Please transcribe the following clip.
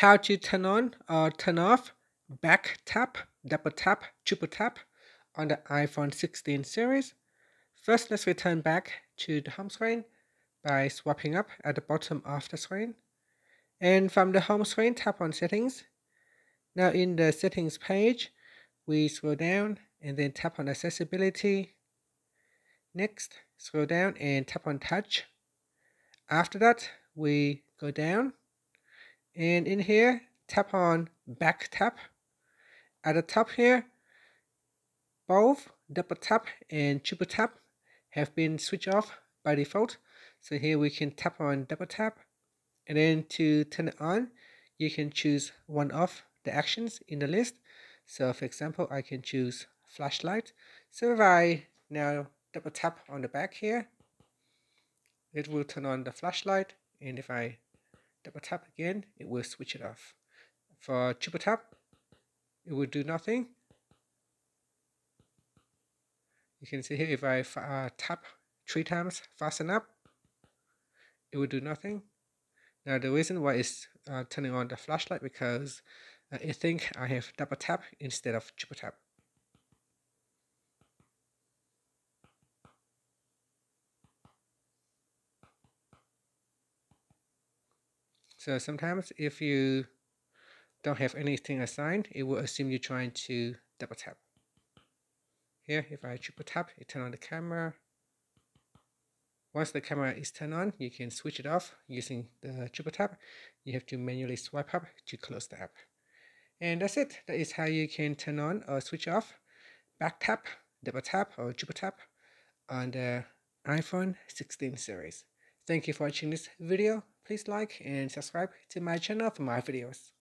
how to turn on or turn off back tap, double tap, triple tap on the iPhone 16 series. First, let's return back to the home screen by swiping up at the bottom of the screen. And from the home screen, tap on settings. Now in the settings page, we scroll down and then tap on accessibility. Next, scroll down and tap on touch. After that, we go down and in here, tap on back tap. At the top here, both double tap and triple tap have been switched off by default. So here we can tap on double tap, and then to turn it on, you can choose one of the actions in the list. So for example, I can choose flashlight. So if I now double tap on the back here, it will turn on the flashlight, and if I double tap again, it will switch it off. For triple tap, it will do nothing. You can see here, if I tap 3 times fast enough, it will do nothing. Now the reason why it's turning on the flashlight because I think I have double tap instead of triple tap. So sometimes if you don't have anything assigned, it will assume you're trying to double tap. Here, if I triple tap, it turns on the camera. Once the camera is turned on, you can switch it off using the triple tap. You have to manually swipe up to close the app. And that's it. That is how you can turn on or switch off back tap, double tap, or triple tap on the iPhone 16 series. Thank you for watching this video. Please like and subscribe to my channel for more videos.